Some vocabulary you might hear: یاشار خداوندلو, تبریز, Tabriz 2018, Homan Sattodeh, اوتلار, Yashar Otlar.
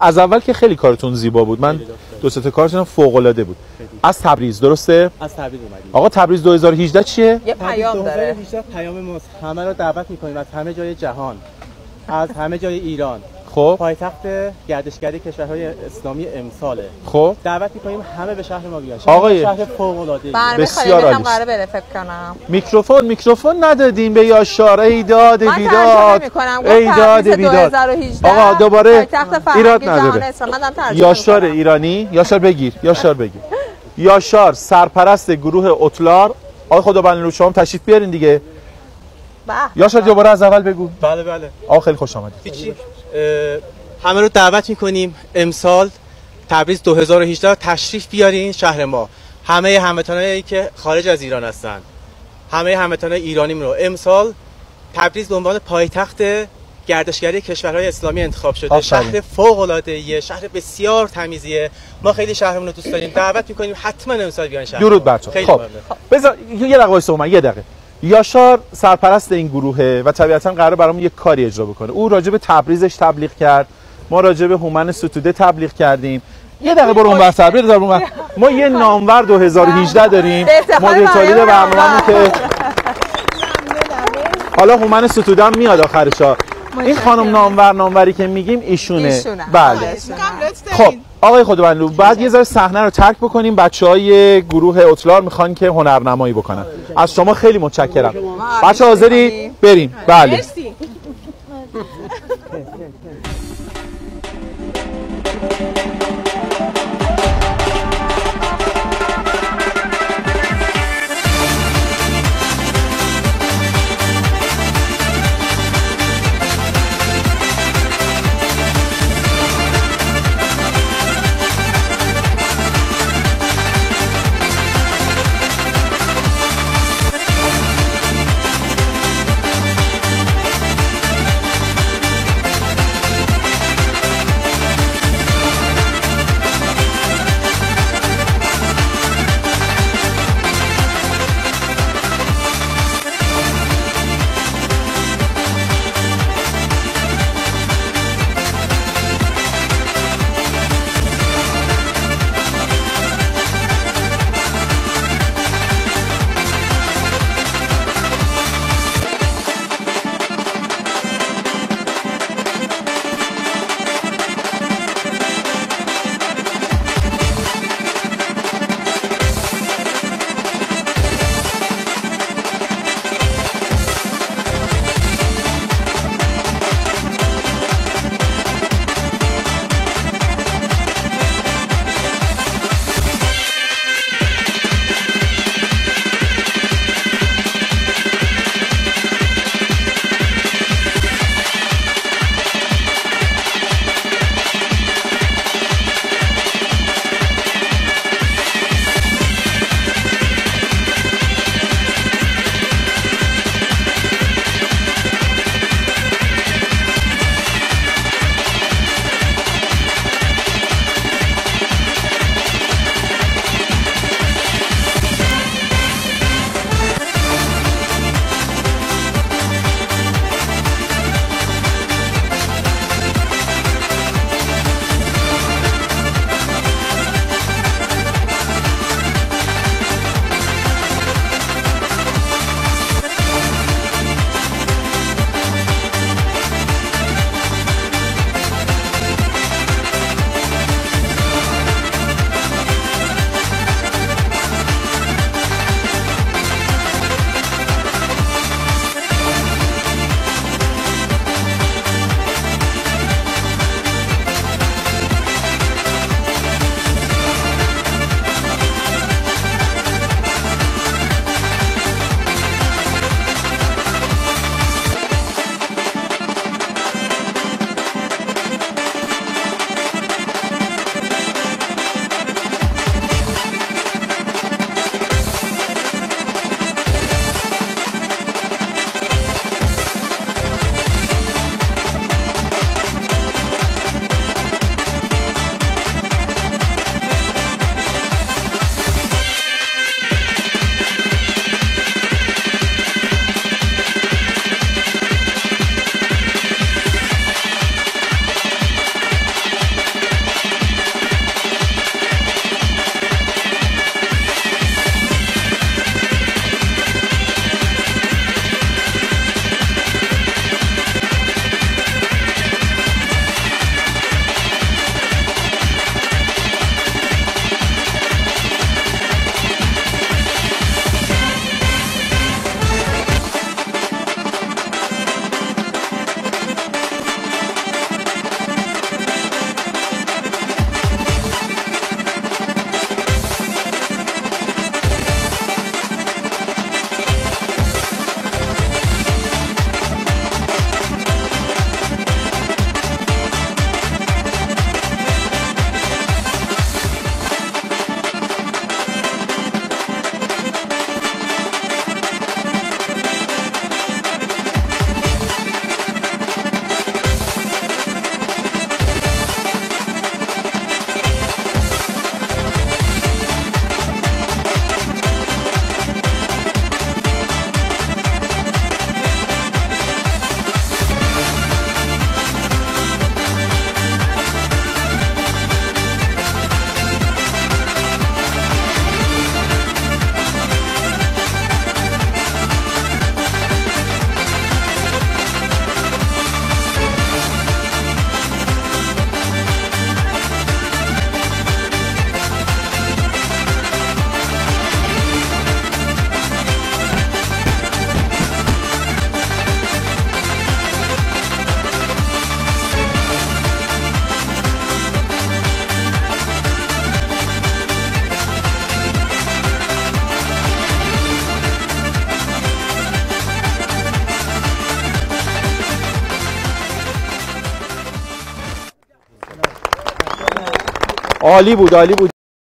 از اول که خیلی کارتون زیبا بود، من دو سه تا کارتون فوق‌العاده بود. از تبریز درسته؟ از تبریز اومدیم. آقا تبریز 2018 چیه؟ یه پیام داره. 2018 پیام ماست. همه رو دعوت می‌کنیم از همه جای جهان، از همه جای ایران. خب. پایتخت گردشگری کشورهای اسلامی امساله. خب. دعوت می‌کنیم همه به شهر ما بیان. شهر فوق‌العاده. بسیار عالی. قراره بره فکر کنم. میکروفون ندادیم به یاشار. ای داد بیداد. ای داد بیداد. آقا دوباره ایراد نداره. یاشار ایرانی، یاشار بگیر. یاشار سرپرست گروه اوتلار. آقا خداوندلو شما تشریف بیارین دیگه. یاشار دوباره از اول بگو. بله. آقا خیلی خوش آمدید. همه رو دعوت میکنیم امسال تبریز 2018 تشریف بیارین شهر ما. همه هموطنایی که خارج از ایران هستن، همه هموطنای ایرانیم رو امسال تبریز به عنوان پایتخت گردشگری کشورهای اسلامی انتخاب شده. شهر فوق العاده، شهر بسیار تمیزیه. ما خیلی شهرمون رو دوست داریم. دعوت میکنیم حتما امسال بیان شهر. درود بر شما. خب بذار یه دقیقه وایسو، من یه دقیقه. یاشار سرپرست این گروهه و طبیعتاً قراره برامون یک کاری اجرا بکنه. او راجع به تبریزش تبلیغ کرد، ما راجع به هومن ستوده تبلیغ کردیم. یه دقیقه برون بر تبریز برون. ما یه نامور 2018 داریم. مدیر تولید برنامه‌مون که حالا هومن ستوده هم میاد آخرشا. این خانم ناموری که میگیم ایشونه. بله. خب آقای خودوندلو بعد یه ذره صحنه رو ترک بکنیم. بچهای گروه اوتلار میخوان که هنرنمایی بکنن. از شما خیلی متشکرم. بچه حاضری؟ بریم. بله. عالی بود